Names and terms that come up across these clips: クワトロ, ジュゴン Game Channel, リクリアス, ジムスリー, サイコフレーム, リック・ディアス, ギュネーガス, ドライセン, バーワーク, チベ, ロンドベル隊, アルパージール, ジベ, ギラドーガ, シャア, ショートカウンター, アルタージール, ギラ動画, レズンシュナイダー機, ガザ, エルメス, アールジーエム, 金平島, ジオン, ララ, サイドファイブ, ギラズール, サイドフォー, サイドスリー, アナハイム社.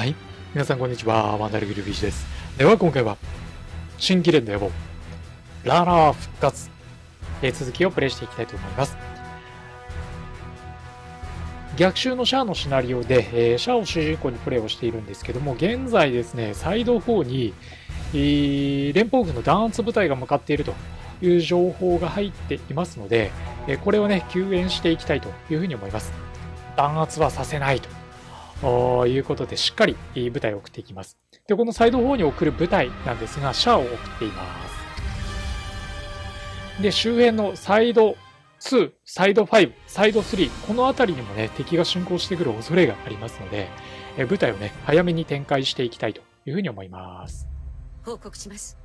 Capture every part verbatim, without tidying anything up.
はい、皆さんこんにちは、ワンダルギルビーチです。では今回は、新規連の野望、ララ復活、え続きをプレイしていきたいと思います。逆襲のシャアのシナリオで、えー、シャアを主人公にプレイをしているんですけども、現在ですね、サイドフォーに、えー、連邦軍の弾圧部隊が向かっているという情報が入っていますので、えー、これをね、救援していきたいというふうに思います。弾圧はさせないと。ということで、しっかり部隊を送っていきます。で、このサイドフォーに送る部隊なんですが、シャアを送っています。で、周辺のサイドツー、サイドファイブ、サイドスリー、この辺りにもね、敵が進行してくる恐れがありますので、え部隊をね、早めに展開していきたいというふうに思います。報告します。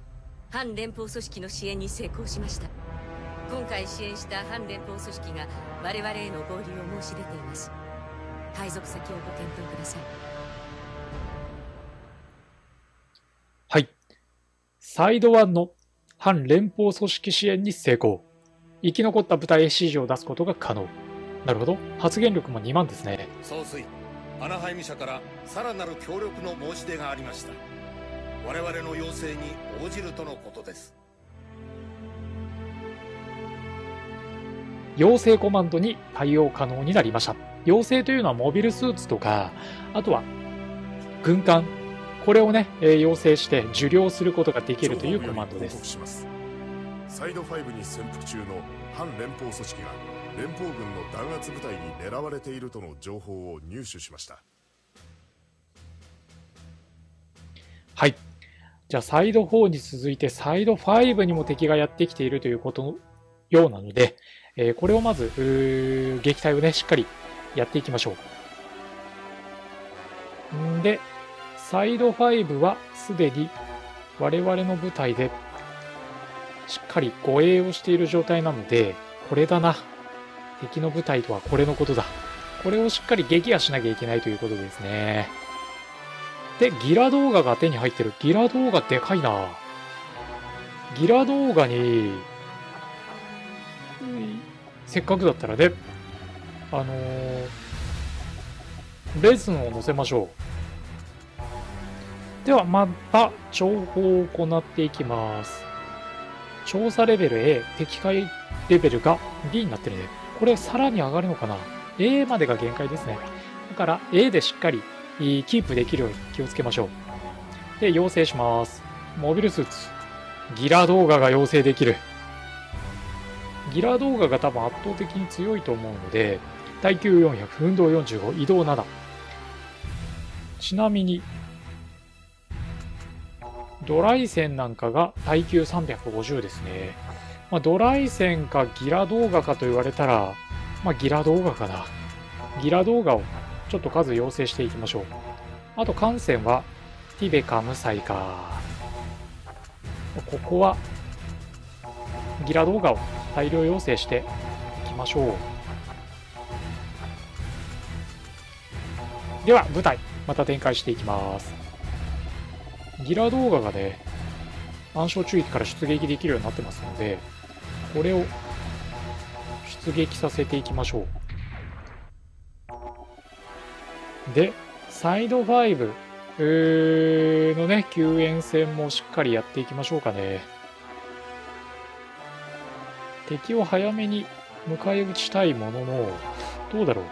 反連邦組織の支援に成功しました。今回支援した反連邦組織が我々への合流を申し出ています。配属先をご検討ください。はい。サイドワンの反連邦組織支援に成功。生き残った部隊へ指示を出すことが可能。なるほど。発言力もにまんですね。総帥、アナハイム社からさらなる協力の申し出がありました。我々の要請に応じるとのことです。要請コマンドに対応可能になりました。要請というのはモビルスーツとか、あとは軍艦、これをね、要請して受領することができるというコマンドです。サイドファイブに潜伏中の反連邦組織が連邦軍の弾圧部隊に狙われているとの情報を入手しました。はい。じゃあサイドフォーに続いてサイドファイブにも敵がやってきているということのようなので、これをまず撃退をね、しっかりやっていきましょう。んで、サイドファイブはすでに我々の部隊でしっかり護衛をしている状態なので、これだな。敵の部隊とはこれのことだ。これをしっかり撃破しなきゃいけないということですね。で、ギラ動画が手に入ってる。ギラ動画でかいな。ギラ動画に、せっかくだったらね、あのー、レズンを載せましょう。では、また、情報を行っていきます。調査レベル エー、敵解レベルが ビー になってるね。これ、さらに上がるのかな ?エー までが限界ですね。だから、エー でしっかりキープできるように気をつけましょう。で、要請します。モビルスーツ。ギラ動画が要請できる。ギラ動画が多分圧倒的に強いと思うので、耐久よんひゃく、運動よんじゅうご、移動なな。ちなみに、ドライセンなんかが耐久さんびゃくごじゅうですね。まあ、ドライセンかギラ動画かと言われたら、まあ、ギラ動画かな。ギラ動画をちょっと数要請していきましょう。あと、艦船はティベカムサイか。ここは、ギラ動画を大量要請していきましょう。では部隊また展開していきます。ギラ動画がね、暗礁中域から出撃できるようになってますので、これを出撃させていきましょう。で、サイドファイブのね、救援戦もしっかりやっていきましょうかね。敵を早めに迎え撃ちたいものの、どうだろう。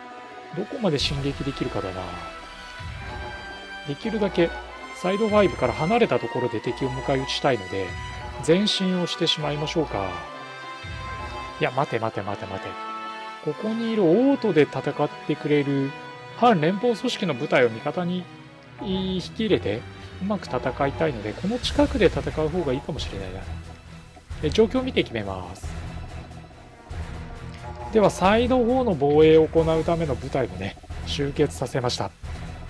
どこまで進撃できるかだな。できるだけサイドファイブから離れたところで敵を迎え撃ちたいので、前進をしてしまいましょうか。いや、待て待て待て待て。ここにいるオートで戦ってくれる反連邦組織の部隊を味方に引き入れて、うまく戦いたいので、この近くで戦う方がいいかもしれないな。え、状況を見て決めます。ではサイドフォーの防衛を行うための部隊もね、集結させました。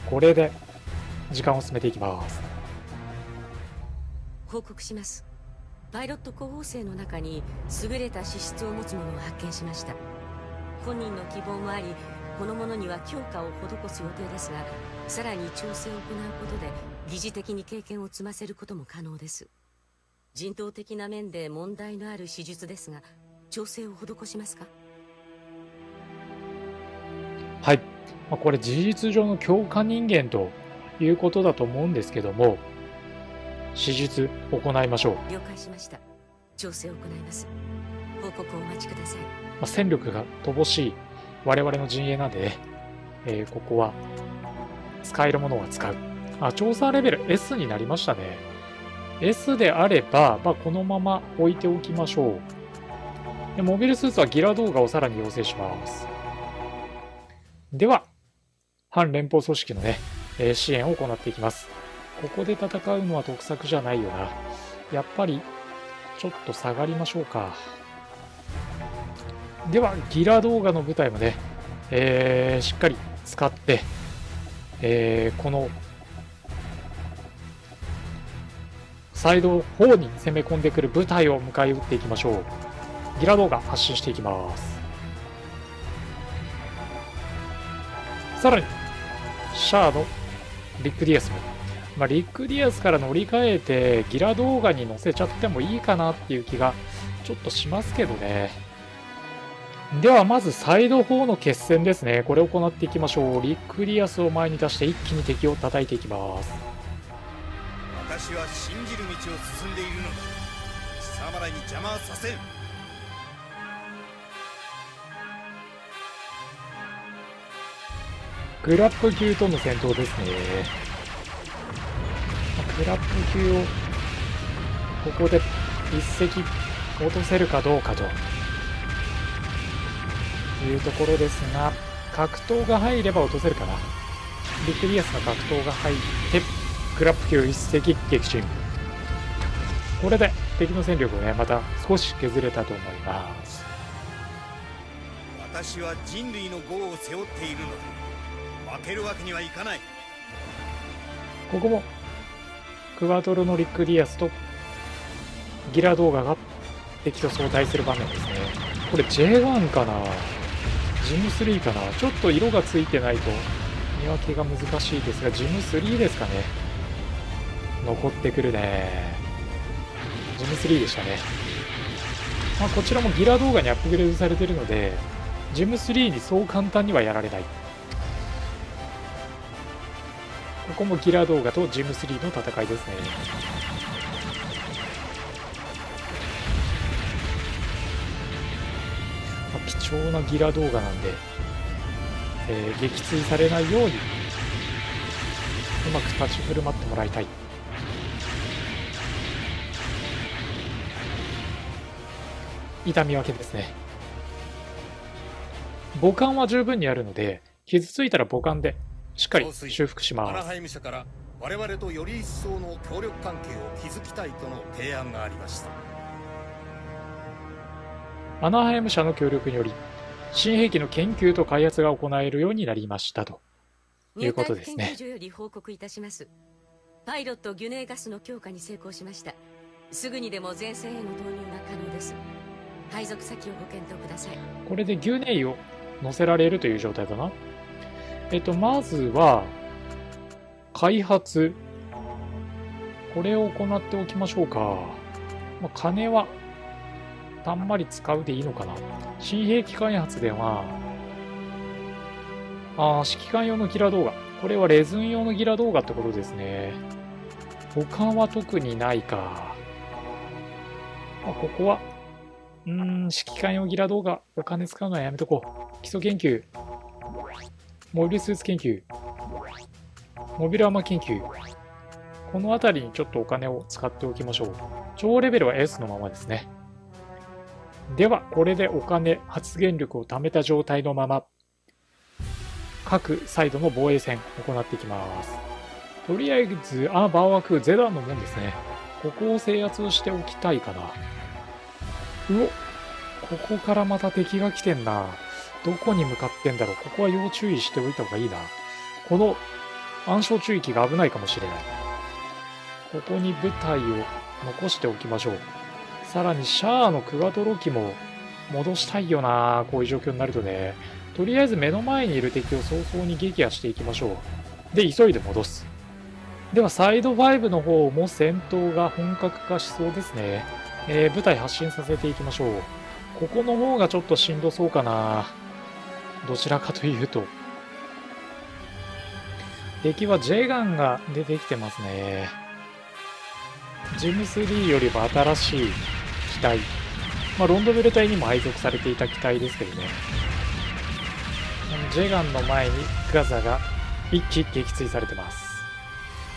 これで時間を進めていきます。報告します。パイロット候補生の中に優れた資質を持つ者を発見しました。本人の希望もあり、この者には強化を施す予定ですが、さらに調整を行うことで疑似的に経験を積ませることも可能です。人道的な面で問題のある資質ですが、調整を施しますか？はい。まあ、これ事実上の強化人間ということだと思うんですけども、手術行いましょう。了解しました。調整を行います。報告をお待ちください。まあ、戦力が乏しい我々の陣営なんでね、えー、ここは使えるものは使う。あ、調査レベル エス になりましたね。エス であれば、まあ、このまま置いておきましょう。で、モビルスーツはギラ動画をさらに要請します。では、反連邦組織のね、えー、支援を行っていきます。ここで戦うのは得策じゃないよな。やっぱり、ちょっと下がりましょうか。では、ギラ動画の部隊もね、えー、しっかり使って、えー、この、サイド方に攻め込んでくる部隊を迎え撃っていきましょう。ギラ動画発進していきます。さらに、シャアのリック・ディアスも、まあ、リック・ディアスから乗り換えてギラ動画に載せちゃってもいいかなっていう気がちょっとしますけどね。ではまずサイド方の決戦ですね。これを行っていきましょう。リック・ディアスを前に出して一気に敵を叩いていきます。私は信じる道を進んでいるのだ。貴様らに邪魔はさせん。クラップ級との戦闘ですね。クラップ級をここで一隻落とせるかどうかというところですが、格闘が入れば落とせるかな。ビッグディアスの格闘が入ってクラップ級一隻撃沈。これで敵の戦力をね、また少し削れたと思います。私は人類の業を背負っているのだ。負けるわけにはいかない。ここもクワトロのリック・ディアスとギラ動画が敵と相対する場面ですね。これ ジェイワン かな、ジムスリーかな。ちょっと色がついてないと見分けが難しいですが、ジムスリーですかね。残ってくるね。ジムスリーでしたね。まあ、こちらもギラ動画にアップグレードされてるので、ジムスリーにそう簡単にはやられない。ここもギラ動画とジムスリーの戦いですね。貴重なギラ動画なんで、えー、撃墜されないようにうまく立ち振る舞ってもらいたい。痛み分けですね。母艦は十分にあるので、傷ついたら母艦でしっかり修復します。アナハイム社から我々とより一層の協力関係を築きたいとの提案がありました。アナハイム社の協力により新兵器の研究と開発が行えるようになりましたということですね。入隊研究所より報告いたします。パイロットギュネーガスの強化に成功しました。すぐにでも前線への投入が可能です。配属先をご検討ください。これでギュネイを乗せられるという状態だな。えっと、まずは、開発。これを行っておきましょうか。まあ、金は、たんまり使うでいいのかな。新兵器開発では、ああ、指揮官用のギラ動画。これはレズン用のギラ動画ってことですね。他は特にないか。まあ、ここは、うーん、指揮官用ギラ動画。お金使うのはやめとこう。基礎研究。モビルスーツ研究、モビルアーマー研究、この辺りにちょっとお金を使っておきましょう。超レベルは エス のままですね。では、これでお金、発言力を貯めた状態のまま、各サイドの防衛戦行っていきます。とりあえず、あ、バーワーク、ゼダンのもんですね。ここを制圧しておきたいかな。うお、ここからまた敵が来てんな。どこに向かってんだろう。ここは要注意しておいた方がいいな。この暗礁宙域が危ないかもしれない。ここに部隊を残しておきましょう。さらにシャアのクワトロ機も戻したいよな。こういう状況になるとね。とりあえず目の前にいる敵を早々に撃破していきましょう。で、急いで戻す。では、サイドファイブの方も戦闘が本格化しそうですね。えー、部隊発進させていきましょう。ここの方がちょっとしんどそうかな。どちらかというと。敵はジェガンが出てきてますね。ジムスリーよりも新しい機体、まあ、ロンドベル隊にも配属されていた機体ですけどね、ジェガンの前にガザが一機撃墜されてます。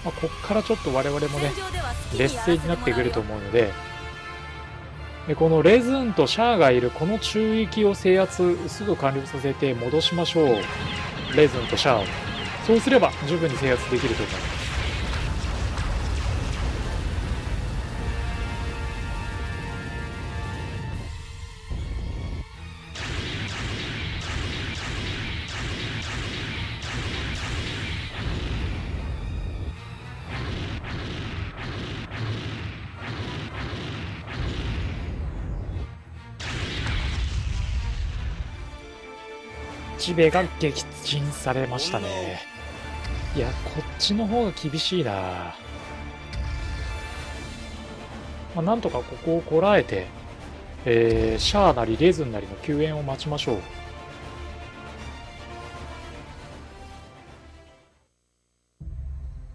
まあ、ここからちょっと我々もね劣勢になってくると思うので、でこのレズーンとシャアがいるこの中域を制圧すぐ完了させて戻しましょう。レズーンとシャアをそうすれば十分に制圧できると思います。ジベが撃沈されましたね。いや、こっちの方が厳しいな、まあ、なんとかここをこらえて、えー、シャアなりレズンなりの救援を待ちましょう。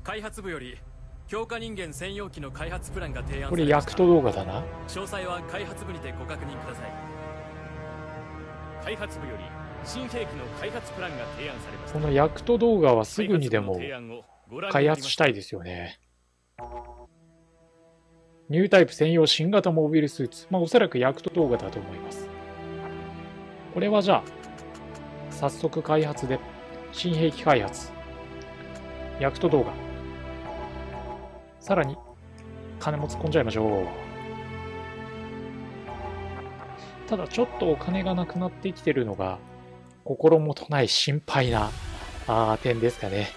開発部より強化人間専用機の開発プランが提案されました。これヤクト動画だな。詳細は開発部にてご確認ください。開発部より新兵器の開発プランが提案されました。このヤクト動画はすぐにでも開発したいですよね。ニュータイプ専用新型モビルスーツ、まあ、おそらくヤクト動画だと思います。これはじゃあ早速開発で新兵器開発、ヤクト動画、さらに金も突っ込んじゃいましょう。ただちょっとお金がなくなってきてるのが心もとない心配なあ点ですかね。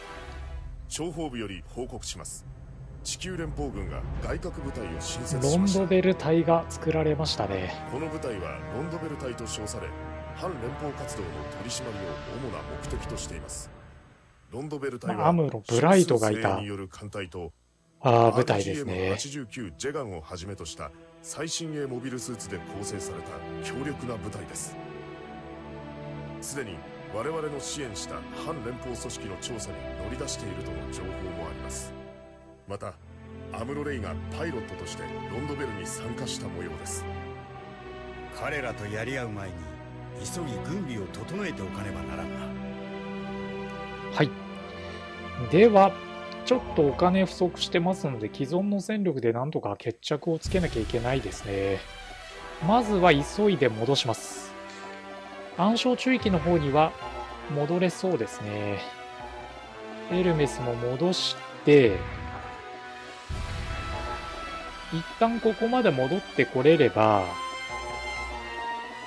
諜報部より報告します。地球連邦軍が外郭部隊を新設しました。ロンドベル隊が作られましたね。この部隊はロンドベル隊と称され、反連邦活動の取り締まりを主な目的としています。ロンドベル隊はアムロ・ブライトがいたあ部隊ですね。 アールジーエムはちじゅうきゅう ジェガンをはじめとした最新鋭モビルスーツで構成された強力な部隊です。すでに我々の支援した反連邦組織の調査に乗り出しているとの情報もあります。またアムロ・レイがパイロットとしてロンドベルに参加した模様です。彼らとやり合う前に急ぎ軍備を整えておかねばならんな。はい、ではちょっとお金不足してますので、既存の戦力でなんとか決着をつけなきゃいけないですね。まずは急いで戻します。暗礁中域の方には戻れそうですね。エルメスも戻して一旦ここまで戻ってこれれば、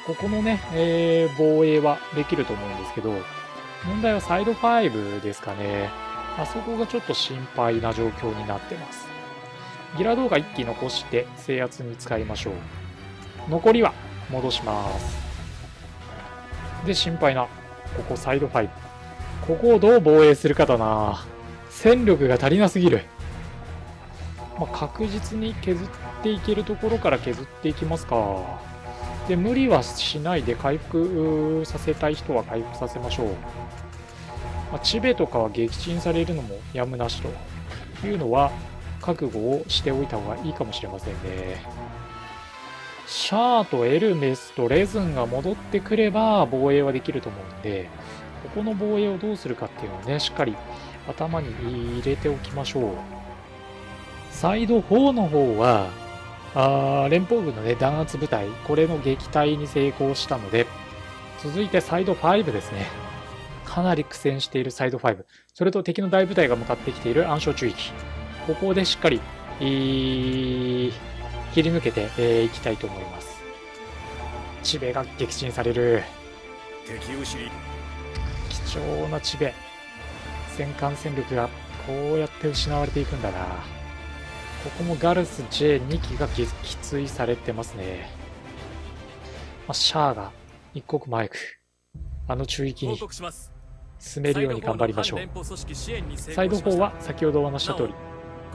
ここのね、えー、防衛はできると思うんですけど、問題はサイドファイブですかね。あそこがちょっと心配な状況になってます。ギラ動画いっき残して制圧に使いましょう。残りは戻します。で心配なここサイドファイブ、ここをどう防衛するかだな。戦力が足りなすぎる、まあ、確実に削っていけるところから削っていきますか。で無理はしないで回復させたい人は回復させましょう。チベとかは撃沈されるのもやむなしというのは覚悟をしておいた方がいいかもしれませんね。シャアとエルメスとレズンが戻ってくれば防衛はできると思うんで、ここの防衛をどうするかっていうのをねしっかり頭に入れておきましょう。サイドフォーの方はあ連邦軍の、ね、弾圧部隊、これの撃退に成功したので、続いてサイドファイブですね。かなり苦戦しているサイドファイブ、それと敵の大部隊が向かってきている暗礁中域、ここでしっかり、えー、切り抜けて、えー、いきたいと思います。チベが撃沈される。貴重なチベ、戦艦戦力がこうやって失われていくんだな。ここもガルス ジェイに 機が撃墜されてますね、まあ、シャアが一刻も早くあの中域に進めるように頑張りましょう。サイドフォーは先ほどお話した通り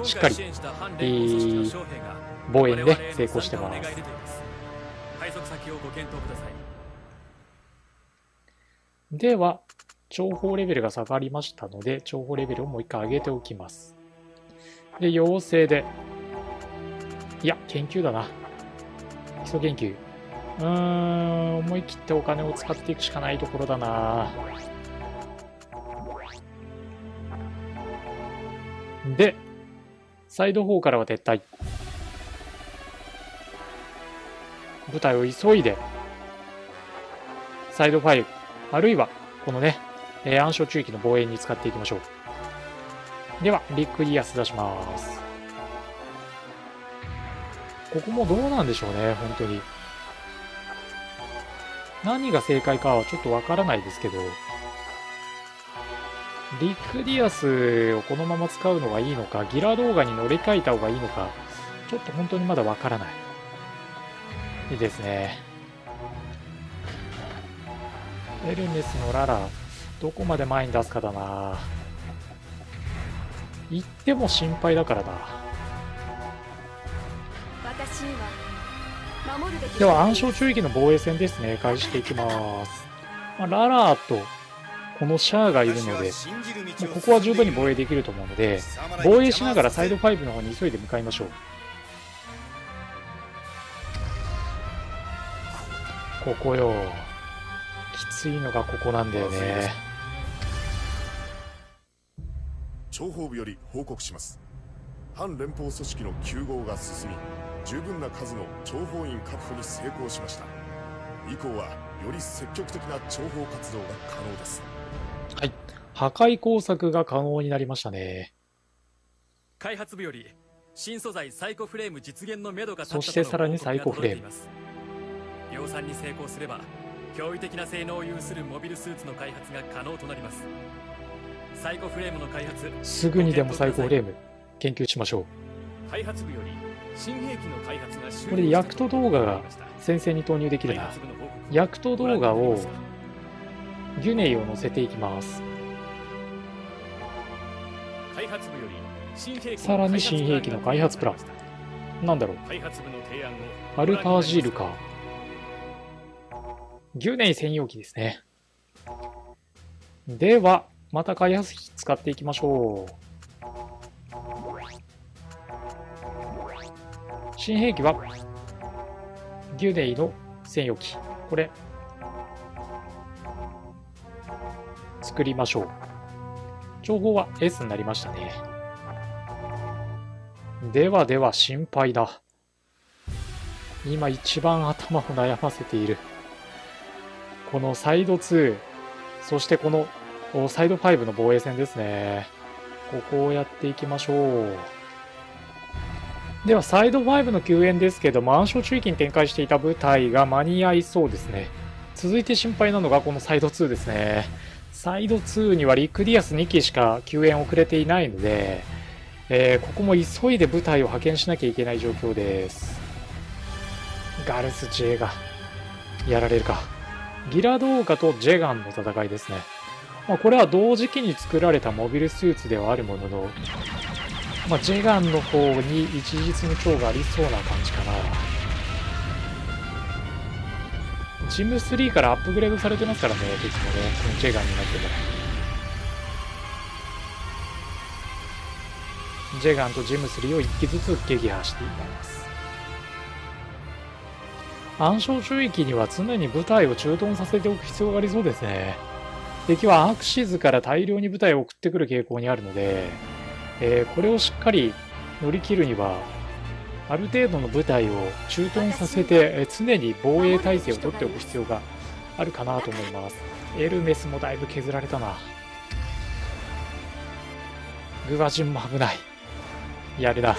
しっかり、えー、防衛で成功してます。では情報レベルが下がりましたので、情報レベルをもう一回上げておきます。で、要請で。いや、研究だな。基礎研究。うーん、思い切ってお金を使っていくしかないところだな。で、サイド方からは撤退。部隊を急いで、サイドファイブ、あるいは、このね、えー、暗礁地域の防衛に使っていきましょう。では、リクリアス出します。ここもどうなんでしょうね、本当に。何が正解かはちょっとわからないですけど、リクリアスをこのまま使うのがいいのか、ギラ動画に乗り換えた方がいいのか、ちょっと本当にまだわからない。いいですね。エルメスのララ、どこまで前に出すかだな。行っても心配だからな。では暗礁中域の防衛戦ですね、開始していきます。まあ、ララーとこのシャアがいるので、もうここは十分に防衛できると思うので、防衛しながらサイドファイブの方に急いで向かいましょう。ここよ。きついのがここなんだよね。諜報部より報告します。反連邦組織のきゅう号が進み、十分な数の諜報員確保に成功しました。以降はより積極的な諜報活動が可能です。はい、破壊工作が可能になりましたね。開発部より新素材サイコフレーム実現のめどが立ったとの報告が届いています。そしてさらにサイコフレーム量産に成功すれば、驚異的な性能を有するモビルスーツの開発が可能となります。サイコフレームの開発、すぐにでもサイコフレーム研究しましょう。開発部より新兵器の開発が終了した。これヤクト動画が戦線に投入できるな。ヤクト動画をギュネイを載せていきます。開発部より新兵器、さらに新兵器の開発プラン、なんだろう、アルタージールか。ギュネイ専用機ですね。では、また開発費使っていきましょう。新兵器は、ギュネイの専用機。これ、作りましょう。情報は エス になりましたね。ではでは、心配だ。今一番頭を悩ませている。このサイドツー、そしてこのサイドファイブの防衛戦ですね。ここをやっていきましょう。ではサイドファイブの救援ですけども、暗礁地域に展開していた部隊が間に合いそうですね。続いて心配なのがこのサイドツーですね。サイドツーにはリクリアスに機しか救援をくれていないので、えー、ここも急いで部隊を派遣しなきゃいけない状況です。ガルス・ジェがやられるか。ギラドーガとジェガンの戦いですね。まあ、これは同時期に作られたモビルスーツではあるものの、まあ、ジェガンの方に一日の長がありそうな感じかな。ジムスリーからアップグレードされてますからね、敵もね、このジェガンになってから。ジェガンとジムスリーをいっきずつ撃破しています。暗礁中域には常に部隊を駐屯させておく必要がありそうですね。敵はアクシズから大量に部隊を送ってくる傾向にあるので、えー、これをしっかり乗り切るには、ある程度の部隊を駐屯させて、常に防衛体制を取っておく必要があるかなと思います。エルメスもだいぶ削られたな。グバジンも危ない。やれだ。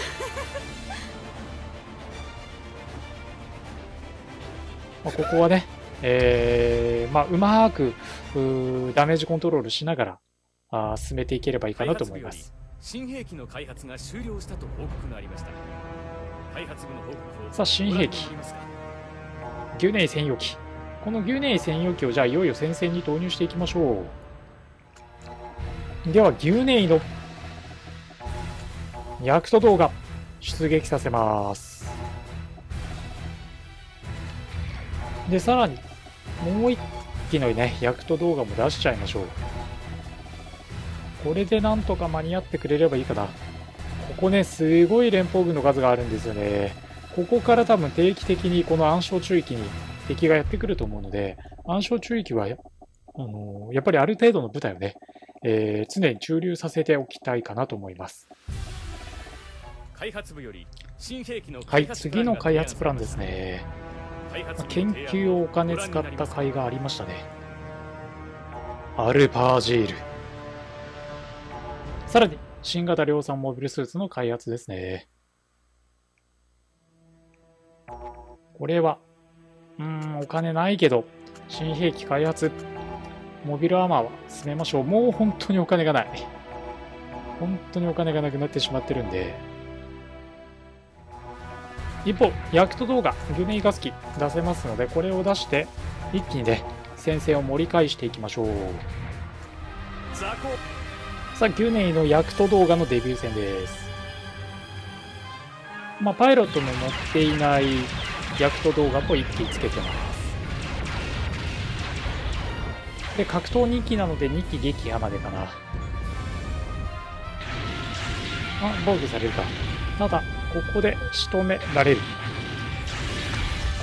まあここはね、えーまあ、うまーくうダメージコントロールしながらあ進めていければいいかなと思います。新兵器の開発が終了したと報告がありました。開発部の報告を。さあ新兵器、ギュネイ専用機。このギュネイ専用機をじゃあいよいよ戦線に投入していきましょう。ではギュネイのヤクト動画出撃させます。で、さらに、もう一機のね、ヤクト動画も出しちゃいましょう。これでなんとか間に合ってくれればいいかな。ここね、すごい連邦軍の数があるんですよね。ここから多分定期的にこの暗礁宙域に敵がやってくると思うので、暗礁宙域は、あのー、やっぱりある程度の部隊をね、えー、常に駐留させておきたいかなと思います。開発部より新兵器の開発プランが、はい、次の開発プランですね。研究をお金使った甲斐がありましたね。アルパージール。さらに、新型量産モビルスーツの開発ですね。これは、うーん、お金ないけど、新兵器開発、モビルアーマーは進めましょう。もう本当にお金がない。本当にお金がなくなってしまってるんで。一方、ヤクト動画、グメイガス機出せますので、これを出して、一気にね、戦線を盛り返していきましょう。さあ、ギュネイのヤクト動画のデビュー戦です。まあ、パイロットの乗っていないヤクト動画もいっきつけてます。で、格闘にきなのでにき撃破までかな。あ、防御されるか。ただ、ここで仕留められる。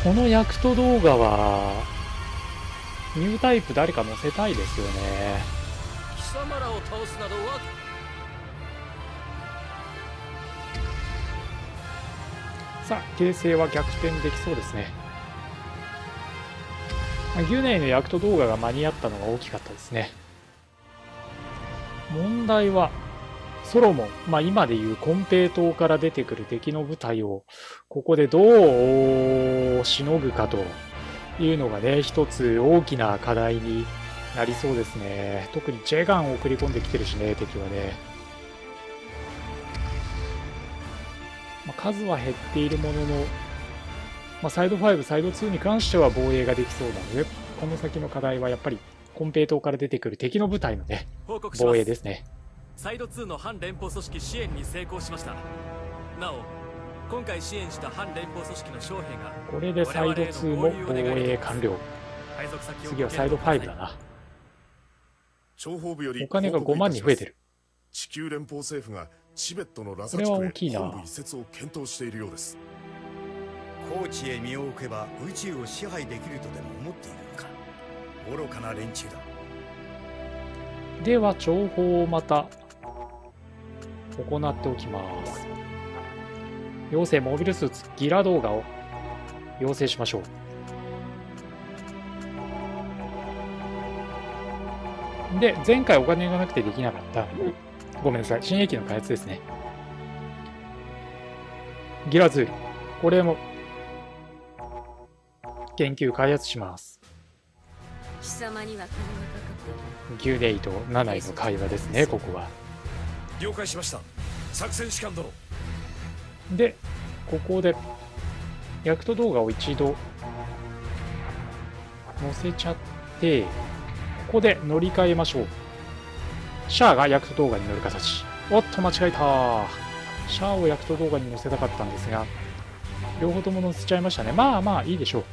このヤクト動画はニュータイプ誰か乗せたいですよね。貴様らを倒すなどは。さあ、形勢は逆転できそうですね。ギュネイのヤクト動画が間に合ったのが大きかったですね。問題はソロモン、まあ、今でいう金平島から出てくる敵の部隊をここでどうしのぐかというのがね、一つ大きな課題になりそうですね。特にジェガンを送り込んできてるしね、敵はね。まあ、数は減っているものの、まあ、サイドファイブ、サイドツーに関しては防衛ができそうなので、この先の課題はやっぱり金平島から出てくる敵の部隊のね、防衛ですね。サイドツーの反連邦組織支援に成功しました。なお、今回支援した反連邦組織の将兵がこれでサイドツーも防衛完了。次はサイドファイブだな。お金がごまんに増えてる。地球連邦政府がチベットのラザ地区へ本部移設を検討しているようです。高地へ身を置けば宇宙を支配できるとでも思っているのか。愚かな連中だ。では情報をまた行っておきます。要請モビルスーツギラ動画を要請しましょう。で、前回お金がなくてできなかった。ごめんなさい。新兵器の開発ですね。ギラズール。これも研究開発します。貴様には金がかかっている。ギュネイとナナイの会話ですね、ここは。了解しました。作戦士官殿。で、ここでヤクト動画を一度載せちゃって、ここで乗り換えましょう。シャアがヤクト動画に乗る形。おっと、間違えた。シャアをヤクト動画に載せたかったんですが、両方とも載せちゃいましたね。まあまあいいでしょう。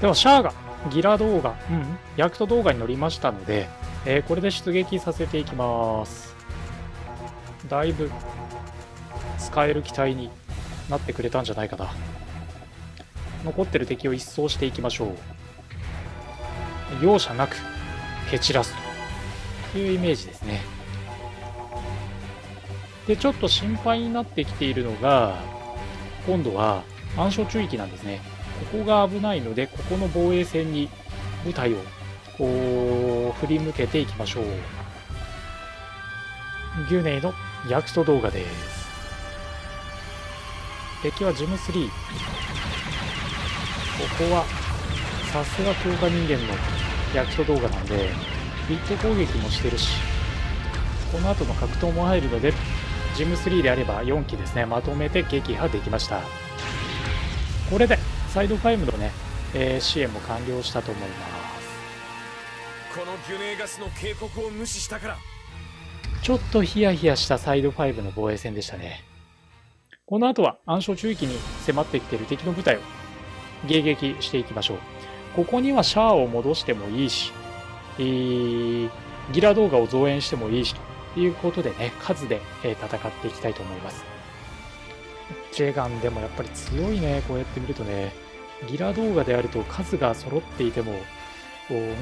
ではシャアがギラ動画、うん、ヤクト動画に乗りましたので、えー、これで出撃させていきます。だいぶ使える機体になってくれたんじゃないかな。残ってる敵を一掃していきましょう。容赦なく蹴散らすというイメージですね。で、ちょっと心配になってきているのが、今度は暗礁宙域なんですね。ここが危ないので、ここの防衛線に部隊をこう振り向けていきましょう。ギュネイのヤクト動画です。敵はジムスリー。ここはさすが強化人間のヤクト動画なんで、ビット攻撃もしてるし、この後の格闘も入るので、ジムスリーであればよんきですね、まとめて撃破できました。これでサイドファイブのね、えー、支援も完了したと思います。このギュネイガスの警告を無視したから、ちょっとヒヤヒヤしたサイドファイブの防衛戦でしたね。この後は暗礁宙域に迫ってきている敵の部隊を迎撃していきましょう。ここにはシャアを戻してもいいし、えー、ギラ動画を増援してもいいしということでね、数で戦っていきたいと思います。ジェガンでもやっぱり強いね。こうやって見るとね、ギラ動画であると数が揃っていても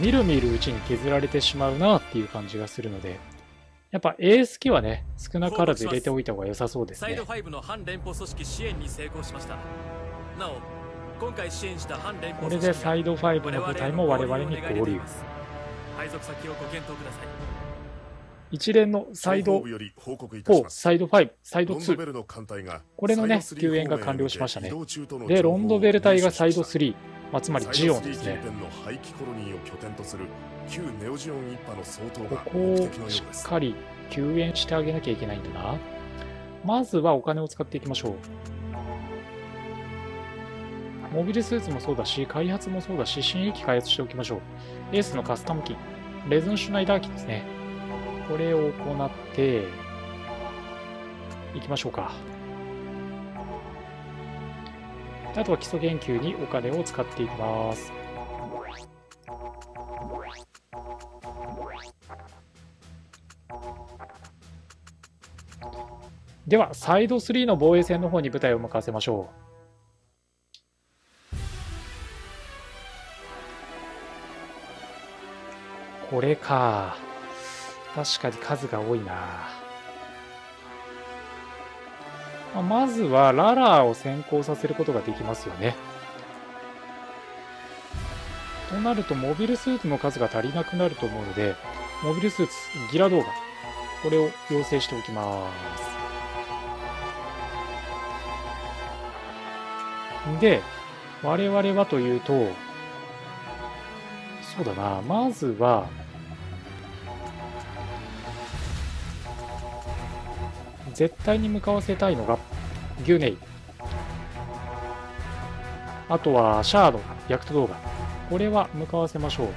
みるみるうちに削られてしまうなっていう感じがするので、やっぱエース機はね、少なからず入れておいた方が良さそうですね。サイドファイブの反連邦組織支援に成功しました。なお、今回支援した反連邦組織はこれでサイドファイブの部隊も我々に合流。配属先をご検討ください。一連のサイドフォー、サイドファイブ、サイドツー、これのね、救援が完了しましたね。で、ロンドベル隊がサイドスリー、まあ、つまりジオンですね。ここをしっかり救援してあげなきゃいけないんだな。まずはお金を使っていきましょう。モビルスーツもそうだし、開発もそうだし、新駅開発しておきましょう。エースのカスタム機、レズンシュナイダー機ですね。これを行っていきましょうか。あとは基礎研究にお金を使っていきます。ではサイドスリーの防衛戦の方に部隊を向かせましょう。これか。確かに数が多いな。まずはララーを先行させることができますよね。となるとモビルスーツの数が足りなくなると思うので、モビルスーツギラ動画、これを要請しておきます。で我々はというと、そうだな、まずは絶対に向かわせたいのがギュネイ、あとはシャード、ヤクト動画、これは向かわせましょう。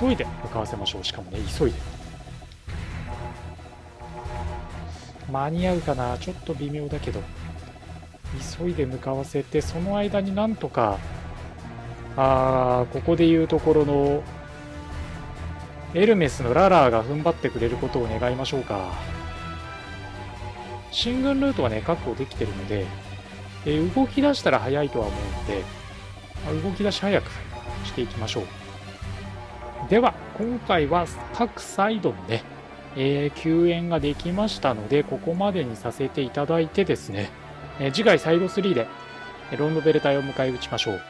急いで向かわせましょう。しかもね、急いで間に合うかな、ちょっと微妙だけど急いで向かわせて、その間になんとか、あー、ここでいうところのエルメスのララーが踏ん張ってくれることを願いましょうか。進軍ルートはね、確保できてるので、え動き出したら早いとは思うので、動き出し早くしていきましょう。では今回は各サイドのね、えー、救援ができましたので、ここまでにさせていただいてですね、え次回サイドスリーでロンドベル隊を迎え撃ちましょう。